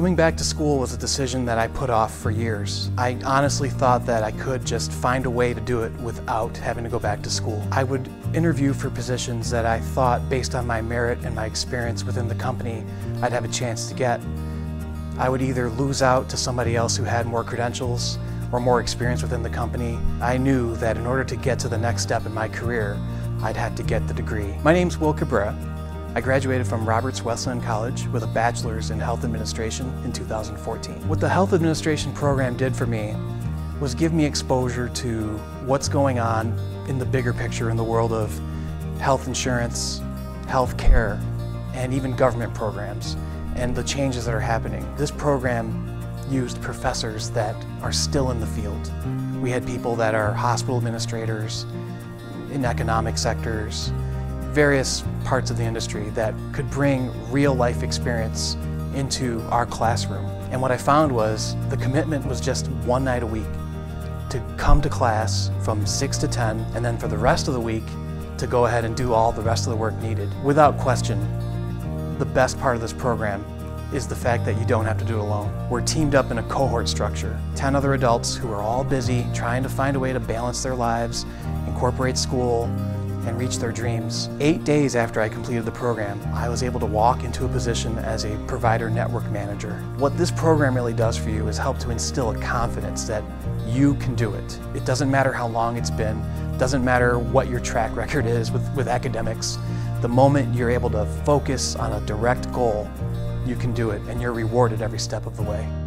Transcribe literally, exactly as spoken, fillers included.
Coming back to school was a decision that I put off for years. I honestly thought that I could just find a way to do it without having to go back to school. I would interview for positions that I thought, based on my merit and my experience within the company, I'd have a chance to get. I would either lose out to somebody else who had more credentials or more experience within the company. I knew that in order to get to the next step in my career, I'd have to get the degree. My name's Will Cabrera. I graduated from Roberts Wesleyan College with a bachelor's in Health Administration in two thousand fourteen. What the Health Administration program did for me was give me exposure to what's going on in the bigger picture in the world of health insurance, health care, and even government programs, and the changes that are happening. This program used professors that are still in the field. We had people that are hospital administrators, in economic sectors, various parts of the industry that could bring real life experience into our classroom. And what I found was the commitment was just one night a week to come to class from six to ten, and then for the rest of the week to go ahead and do all the rest of the work needed. Without question, the best part of this program is the fact that you don't have to do it alone. We're teamed up in a cohort structure. ten other adults who are all busy trying to find a way to balance their lives, incorporate school, and reach their dreams. Eight days after I completed the program, I was able to walk into a position as a provider network manager. What this program really does for you is help to instill a confidence that you can do it. It doesn't matter how long it's been, doesn't matter what your track record is with, with academics. The moment you're able to focus on a direct goal, you can do it, and you're rewarded every step of the way.